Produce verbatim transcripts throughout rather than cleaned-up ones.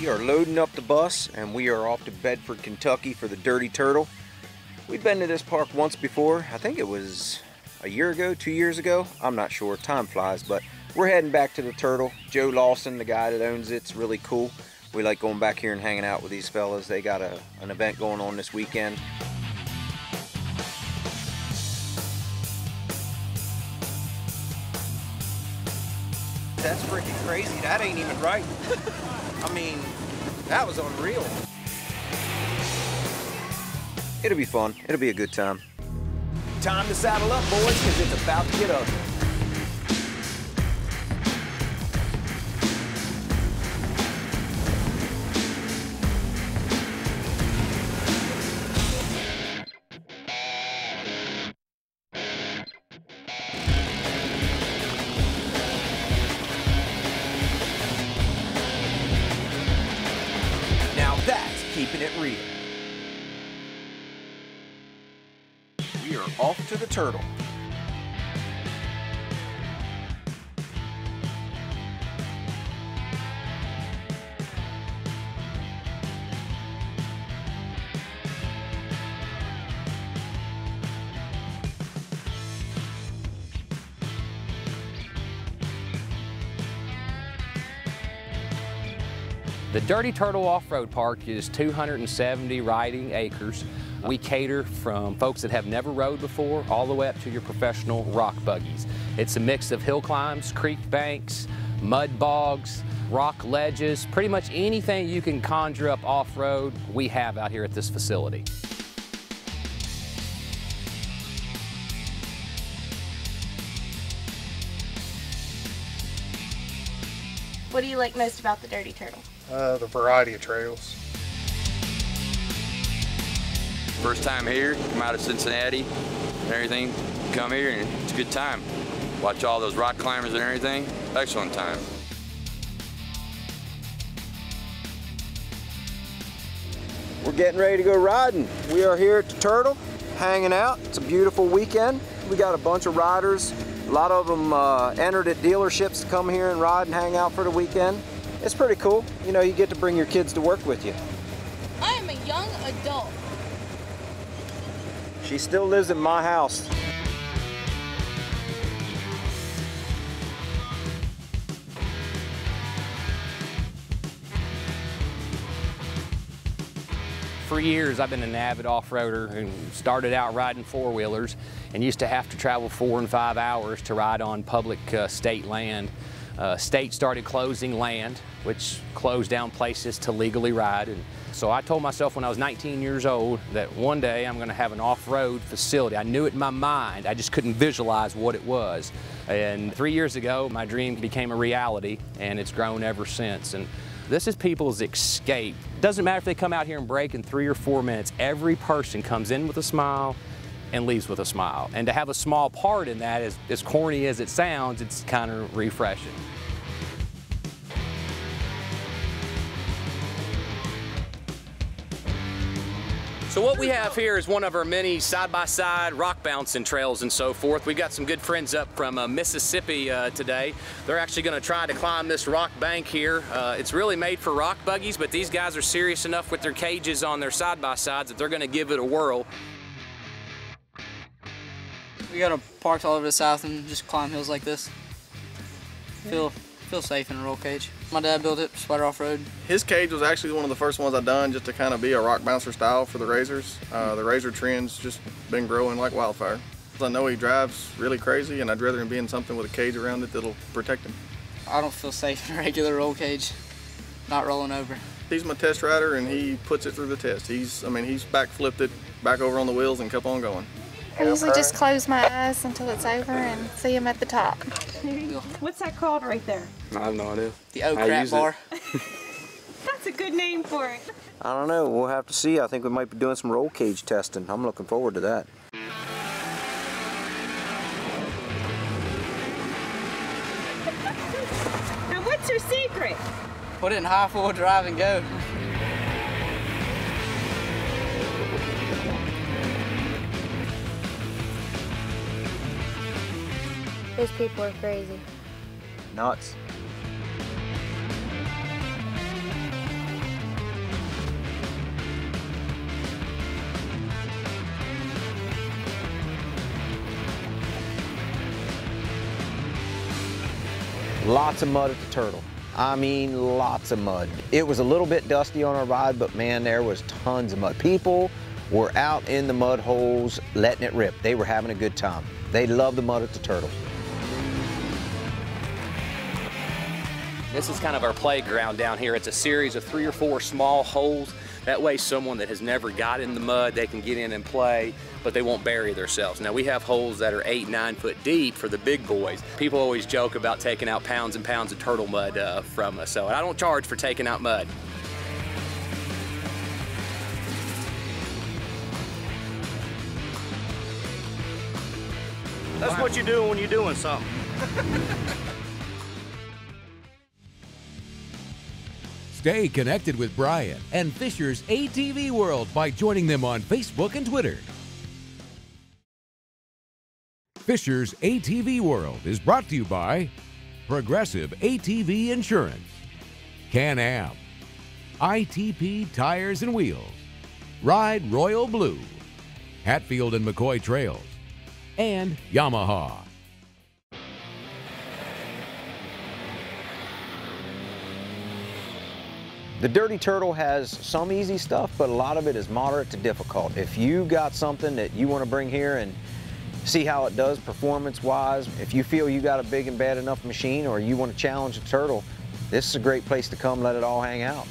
We are loading up the bus and we are off to Bedford, Kentucky for the Dirty Turtle. We've been to this park once before. I think it was a year ago, two years ago. I'm not sure, time flies, but we're heading back to the Turtle. Joe Lawson, the guy that owns it, it's really cool. We like going back here and hanging out with these fellas. They got a, an event going on this weekend. That's freaking crazy. That ain't even right. I mean, that was unreal. It'll be fun. It'll be a good time. Time to saddle up, boys, because it's about to get ugly. Off to the Turtle. The Dirty Turtle Off-Road Park is two hundred seventy riding acres. We cater from folks that have never rode before all the way up to your professional rock buggies. It's a mix of hill climbs, creek banks, mud bogs, rock ledges, pretty much anything you can conjure up off-road we have out here at this facility. What do you like most about the Dirty Turtle? Uh, the variety of trails. First time here, come out of Cincinnati and everything, come here and it's a good time. Watch all those rock climbers and everything, excellent time. We're getting ready to go riding. We are here at the Turtle, hanging out. It's a beautiful weekend. We got a bunch of riders. A lot of them uh, entered at dealerships to come here and ride and hang out for the weekend. It's pretty cool. You know, you get to bring your kids to work with you. I am a young adult. She still lives in my house. For years, I've been an avid off-roader and started out riding four-wheelers and used to have to travel four and five hours to ride on public uh, state land. Uh, state started closing land, which closed down places to legally ride. And so I told myself when I was nineteen years old that one day I'm going to have an off-road facility. I knew it in my mind. I just couldn't visualize what it was. And three years ago, my dream became a reality, and it's grown ever since. And this is people's escape. Doesn't matter if they come out here and break in three or four minutes. Every person comes in with a smile and leaves with a smile. And to have a small part in that, as, as corny as it sounds, it's kind of refreshing. So what we have here is one of our many side-by-side rock bouncing trails and so forth. We've got some good friends up from uh, Mississippi uh, today. They're actually gonna try to climb this rock bank here. Uh, it's really made for rock buggies, but these guys are serious enough with their cages on their side-by-sides that they're gonna give it a whirl. We got to park all over the south and just climb hills like this. Feel feel safe in a roll cage. My dad built it, Spider Off-Road. His cage was actually one of the first ones I done just to kind of be a rock bouncer style for the razors. Uh, the razor trend's just been growing like wildfire. I know he drives really crazy and I'd rather him be in something with a cage around it that'll protect him. I don't feel safe in a regular roll cage, not rolling over. He's my test rider and he puts it through the test. He's, I mean, he's back flipped it, back over on the wheels and kept on going. I usually just close my eyes until it's over and see him at the top. What's that called right there? I have no idea. The oak crap bar. That's a good name for it. I don't know. We'll have to see. I think we might be doing some roll cage testing. I'm looking forward to that. Now what's your secret? Put it in high four drive and go. Those people are crazy. Nuts. Lots of mud at the Turtle. I mean, lots of mud. It was a little bit dusty on our ride, but man, there was tons of mud. People were out in the mud holes letting it rip. They were having a good time. They love the mud at the Turtle. This is kind of our playground down here. It's a series of three or four small holes. That way someone that has never got in the mud, they can get in and play, but they won't bury themselves. Now we have holes that are eight, nine foot deep for the big boys. People always joke about taking out pounds and pounds of turtle mud uh, from us, so I don't charge for taking out mud. That's what you do when you're doing something. Stay connected with Brian and Fisher's A T V World by joining them on Facebook and Twitter. Fisher's A T V World is brought to you by Progressive A T V Insurance, Can-Am, I T P Tires and Wheels, Ride Royal Blue, Hatfield and McCoy Trails, and Yamaha. The Dirty Turtle has some easy stuff, but a lot of it is moderate to difficult. If you got something that you want to bring here and see how it does performance-wise, if you feel you got a big and bad enough machine or you want to challenge a turtle, this is a great place to come, let it all hang out.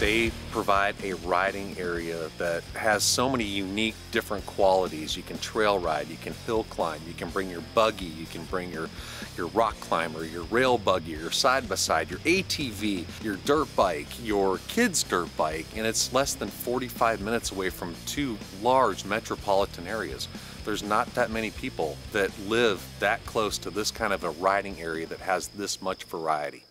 They provide a riding area that has so many unique different qualities. You can trail ride, you can hill climb, you can bring your buggy, you can bring your, your rock climber, your rail buggy, your side-by-side, your A T V, your dirt bike, your kid's dirt bike, and it's less than forty-five minutes away from two large metropolitan areas. There's not that many people that live that close to this kind of a riding area that has this much variety.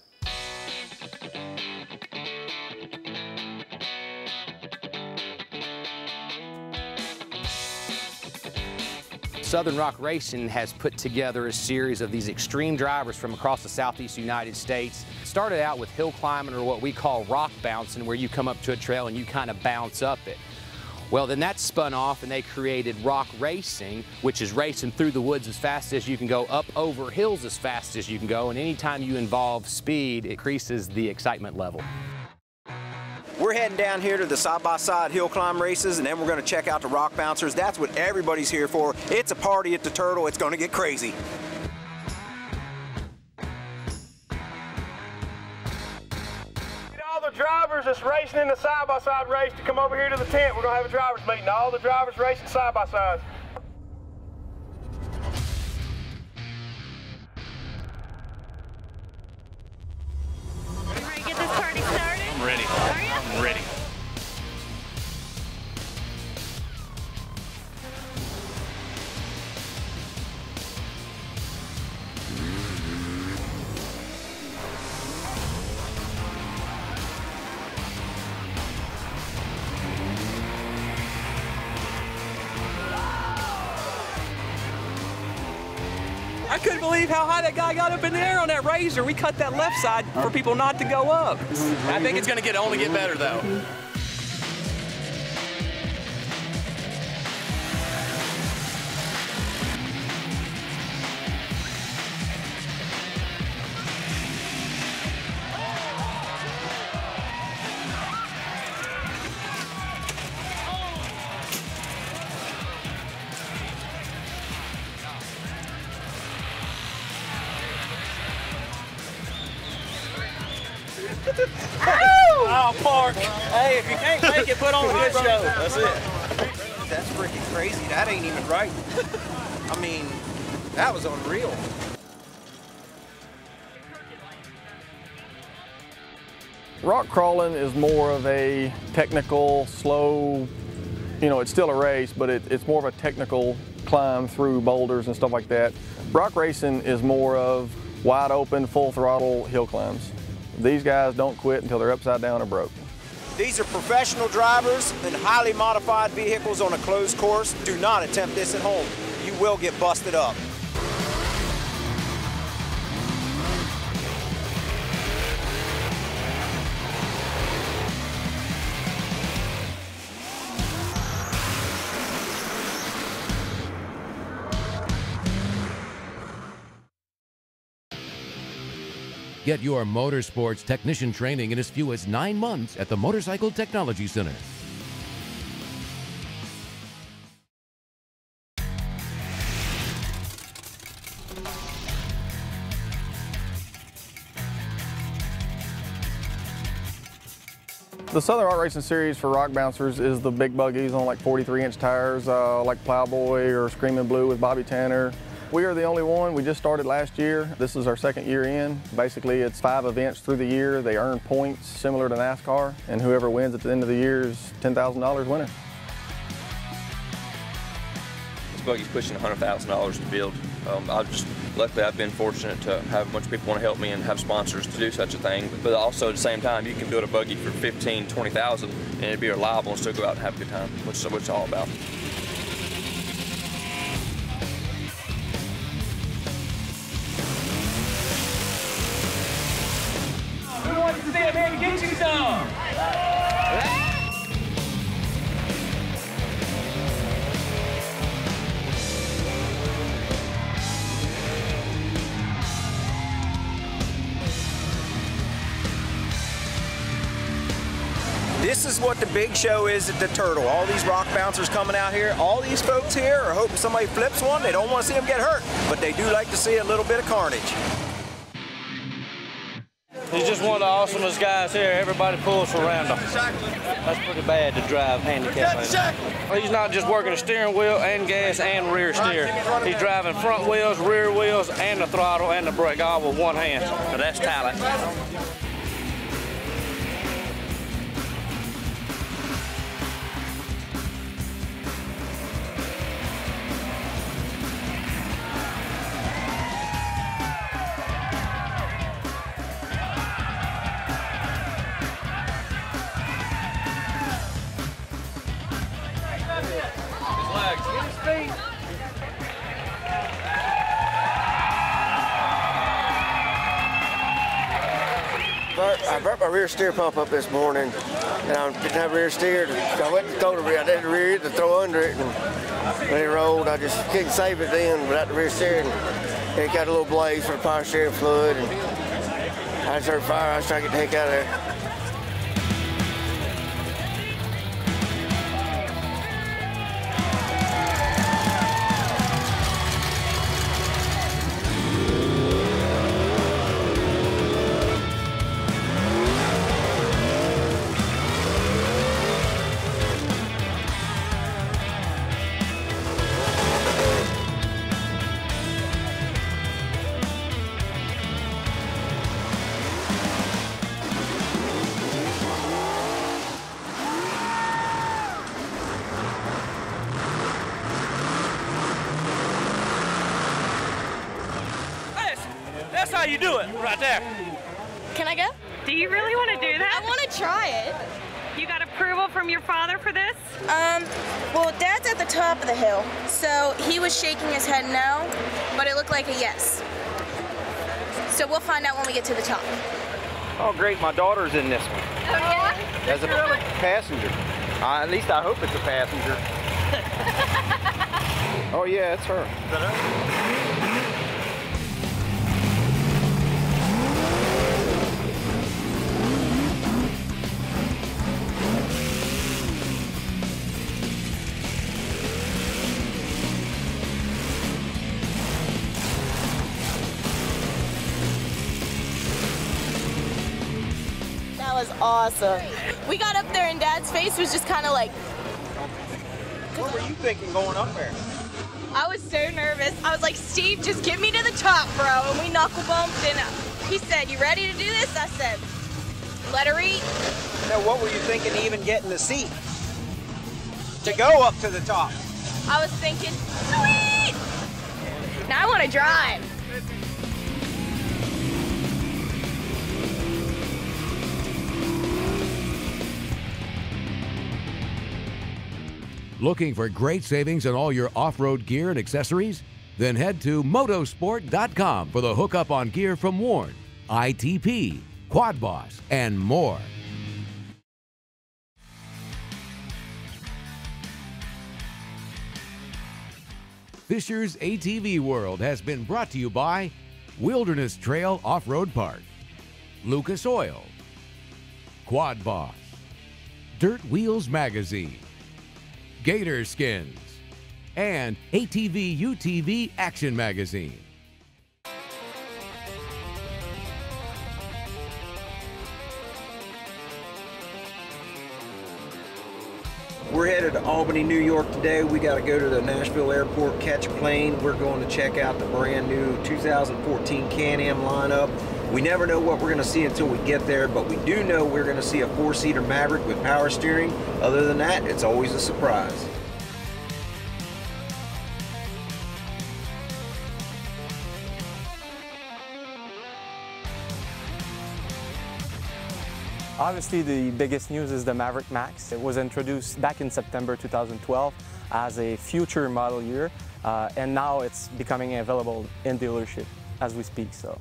Southern Rock Racing has put together a series of these extreme drivers from across the Southeast United States. It started out with hill climbing, or what we call rock bouncing, where you come up to a trail and you kind of bounce up it. Well, then that spun off and they created rock racing, which is racing through the woods as fast as you can go, up over hills as fast as you can go, and anytime you involve speed, it increases the excitement level. We're heading down here to the side-by-side hill climb races, and then we're gonna check out the rock bouncers. That's what everybody's here for. It's a party at the Turtle. It's gonna get crazy. All the drivers that's racing in the side-by-side race to come over here to the tent. We're gonna have a driver's meeting. All the drivers racing side-by-sides. I couldn't believe how high that guy got up in the air on that razor. We cut that left side for people not to go up. I think it's going to get only get better, though. Oh, Park. Hey, if you can't make it, put on a good show. That's it. That's freaking crazy. That ain't even right. I mean, that was unreal. Rock crawling is more of a technical, slow, you know, it's still a race, but it, it's more of a technical climb through boulders and stuff like that. Rock racing is more of wide open, full throttle hill climbs. These guys don't quit until they're upside down or broke. These are professional drivers and highly modified vehicles on a closed course. Do not attempt this at home. You will get busted up. Get your motorsports technician training in as few as nine months at the Motorcycle Technology Center. The Southern Rock Racing Series for rock bouncers is the big buggies on like forty-three inch tires, uh, like Plowboy or Screaming Blue with Bobby Tanner. We are the only one. We just started last year. This is our second year in. Basically, it's five events through the year. They earn points similar to NASCAR, and whoever wins at the end of the year is ten thousand dollars winner. This buggy's pushing one hundred thousand dollars to build. Um, I've just, luckily, I've been fortunate to have a bunch of people want to help me and have sponsors to do such a thing. But also, at the same time, you can build a buggy for fifteen thousand, twenty thousand, and it'd be reliable and still go out and have a good time, which is what it's all about. Who wants to be a man to get you some? This is what the big show is at the Turtle. All these rock bouncers coming out here, all these folks here are hoping somebody flips one. They don't want to see them get hurt, but they do like to see a little bit of carnage. He's just one of the awesomest guys here. Everybody pulls around him. That's pretty bad to drive handicap. He's not just working the steering wheel and gas and rear steer. He's driving front wheels, rear wheels, and the throttle and the brake all with one hand. So that's talent. I brought my rear steer pump up this morning, and I didn't have rear steer. I went and throw the rear, I didn't rear it to throw under it, and when it rolled, I just couldn't save it then without the rear steer. And it got a little blaze for the power steering fluid, and I just heard fire. I was trying to get the heck out of there. That's how you do it, right there. Can I go? Do you really want to do that? I want to try it. You got approval from your father for this? Um, well, Dad's at the top of the hill, so he was shaking his head no, but it looked like a yes. So we'll find out when we get to the top. Oh, great. My daughter's in this one. Oh, yeah? As a passenger. Uh, at least I hope it's a passenger. Oh, yeah, it's her. Is that her? Was awesome. We got up there and Dad's face was just kind of like... What were you thinking going up there? I was so nervous. I was like, Steve, just get me to the top, bro. And we knuckle bumped and he said, you ready to do this? I said, let her eat. Now what were you thinking even getting the seat to go up to the top? I was thinking, sweet! Now I want to drive. Looking for great savings on all your off-road gear and accessories? Then head to Motosport dot com for the hookup on gear from Warn, I T P, Quad Boss, and more. Fisher's A T V World has been brought to you by Wilderness Trail Off-Road Park, Lucas Oil, Quad Boss, Dirt Wheels Magazine, Gator Skins, and A T V U T V Action Magazine. We're headed to Albany, New York today. We got to go to the Nashville Airport, catch a plane. We're going to check out the brand new two thousand fourteen Can-Am lineup. We never know what we're going to see until we get there, but we do know we're going to see a four-seater Maverick with power steering. Other than that, it's always a surprise. Obviously, the biggest news is the Maverick Max. It was introduced back in September two thousand twelve as a future model year, uh, and now it's becoming available in dealership as we speak. So,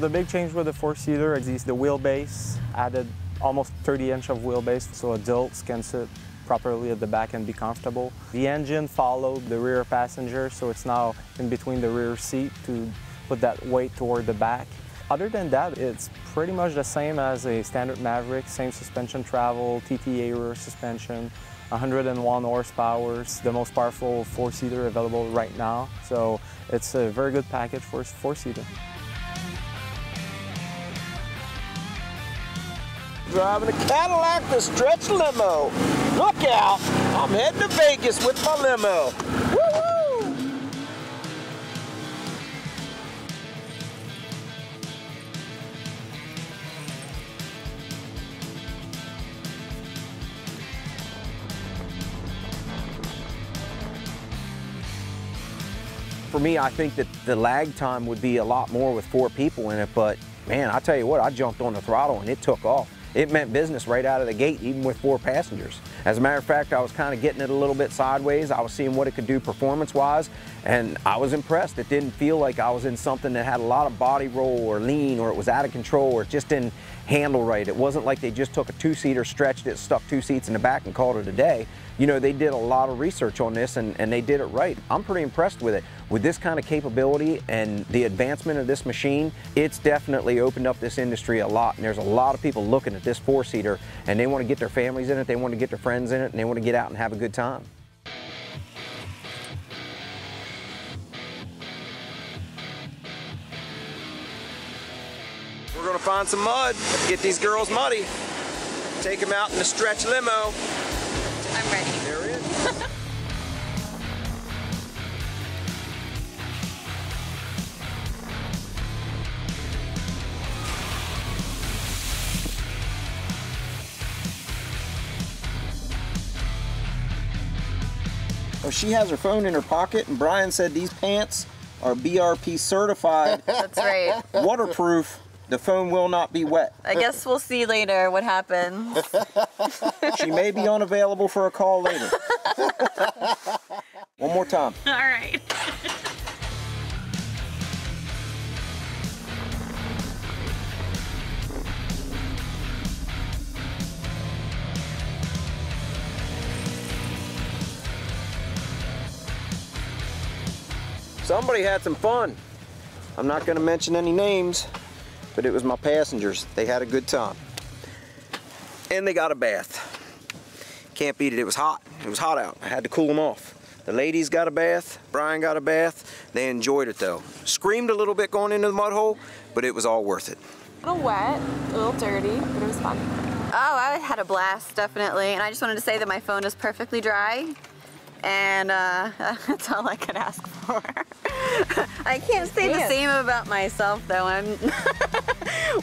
the big change with the four-seater is the wheelbase, added almost thirty inch of wheelbase, so adults can sit properly at the back and be comfortable. The engine followed the rear passenger, so it's now in between the rear seat to put that weight toward the back. Other than that, it's pretty much the same as a standard Maverick, same suspension travel, T T A rear suspension, one hundred one horsepower, the most powerful four-seater available right now. So it's a very good package for a four-seater. Driving a Cadillac, the stretch limo. Look out, I'm heading to Vegas with my limo. Woo-hoo! For me, I think that the lag time would be a lot more with four people in it, but man, I tell you what, I jumped on the throttle and it took off. It meant business right out of the gate, even with four passengers. As a matter of fact, I was kind of getting it a little bit sideways. I was seeing what it could do performance-wise, and I was impressed. It didn't feel like I was in something that had a lot of body roll or lean, or it was out of control, or it just didn't handle right. It wasn't like they just took a two-seater, stretched it, stuck two seats in the back, and called it a day. You know, they did a lot of research on this, and, and they did it right. I'm pretty impressed with it. With this kind of capability and the advancement of this machine, it's definitely opened up this industry a lot, and there's a lot of people looking at this four-seater, and they want to get their families in it, they want to get their friends in it, and they want to get out and have a good time. We're going to find some mud, get these girls muddy, take them out in the stretch limo. I'm ready. There it is. Well, she has her phone in her pocket, and Brian said these pants are B R P certified. That's right. Waterproof. The phone will not be wet. I guess we'll see later what happens. She may be unavailable for a call later. One more time. All right. Somebody had some fun. I'm not going to mention any names, but it was my passengers. They had a good time. And they got a bath. Can't beat it, it was hot. It was hot out, I had to cool them off. The ladies got a bath, Brian got a bath. They enjoyed it though. Screamed a little bit going into the mud hole, but it was all worth it. A little wet, a little dirty, but it was fun. Oh, I had a blast, definitely. And I just wanted to say that my phone is perfectly dry. And uh, that's all I could ask for. I can't say the same about myself though. I'm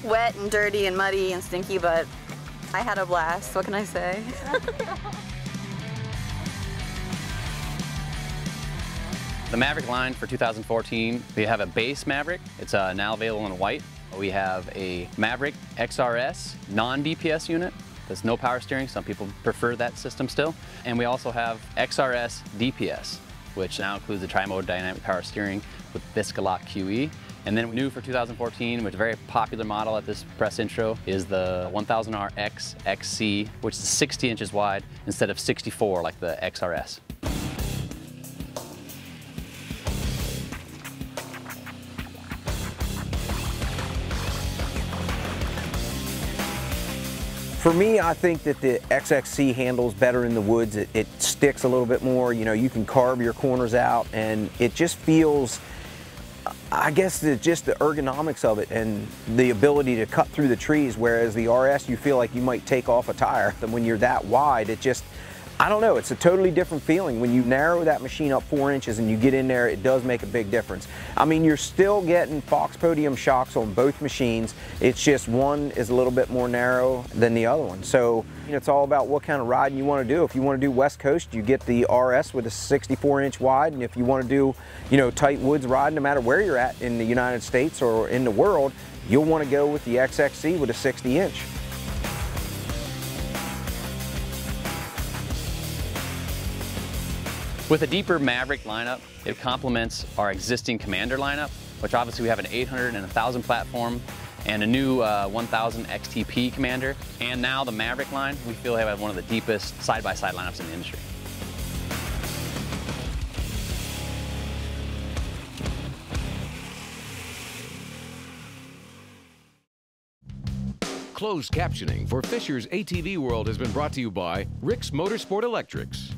wet and dirty and muddy and stinky, but I had a blast. What can I say? The Maverick line for two thousand fourteen, we have a base Maverick. It's uh, now available in white. We have a Maverick X R S non-D P S unit. There's no power steering. Some people prefer that system still. And we also have X R S D P S, which now includes the tri-mode dynamic power steering with Biscalock Q E. And then new for two thousand fourteen, which is a very popular model at this press intro, is the one thousand R X X C, which is sixty inches wide instead of sixty-four like the X R S. For me, I think that the X X C handles better in the woods. It, it sticks a little bit more. You know, you can carve your corners out, and it just feels, I guess, the, just the ergonomics of it and the ability to cut through the trees, whereas the R S, you feel like you might take off a tire. And when you're that wide, it just, I don't know, it's a totally different feeling. When you narrow that machine up four inches and you get in there, it does make a big difference. I mean, you're still getting Fox Podium shocks on both machines. It's just one is a little bit more narrow than the other one. So you know, it's all about what kind of riding you want to do. If you want to do West Coast, you get the R S with a sixty-four inch wide. And if you want to do, you know, tight woods riding, no matter where you're at in the United States or in the world, you'll want to go with the X X C with a sixty inch. With a deeper Maverick lineup, it complements our existing Commander lineup, which obviously we have an eight hundred and one thousand platform and a new uh, one thousand X T P Commander. And now the Maverick line, we feel we have one of the deepest side-by-side lineups in the industry. Closed captioning for Fisher's A T V World has been brought to you by Rick's Motorsport Electrics.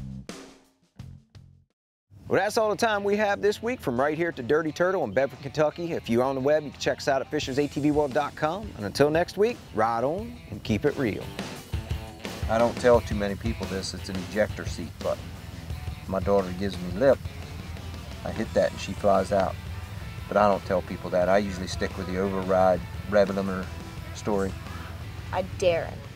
Well, that's all the time we have this week from right here at the Dirty Turtle in Bedford, Kentucky. If you're on the web, you can check us out at Fishers A T V World dot com. And until next week, ride on and keep it real. I don't tell too many people this, it's an ejector seat button. My daughter gives me lip, I hit that and she flies out. But I don't tell people that. I usually stick with the override, rev limiter story. I daren't.